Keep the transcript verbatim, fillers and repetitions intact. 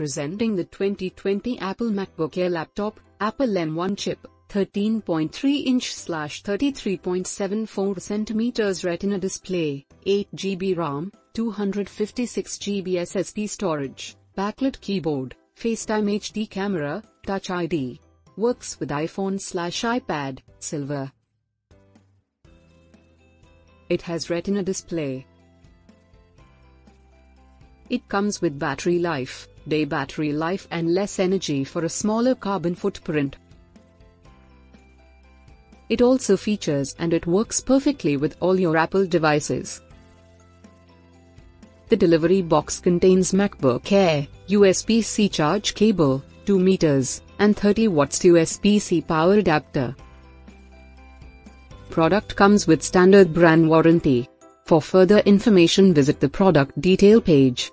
representing the twenty twenty Apple MacBook Air laptop, Apple M one chip, thirteen point three inch slash thirty-three point seven four centimeters Retina display, eight gigabyte RAM, two hundred fifty-six gigabyte S S D storage, backlit keyboard, FaceTime H D camera, Touch I D. Works with iPhone/iPad, silver. It has Retina display. It comes with battery life, day battery life and less energy for a smaller carbon footprint. It also features and it works perfectly with all your Apple devices. The delivery box contains MacBook Air, U S B C charge cable, two meters, and thirty watts U S B C power adapter. Product comes with standard brand warranty. For further information, visit the product detail page.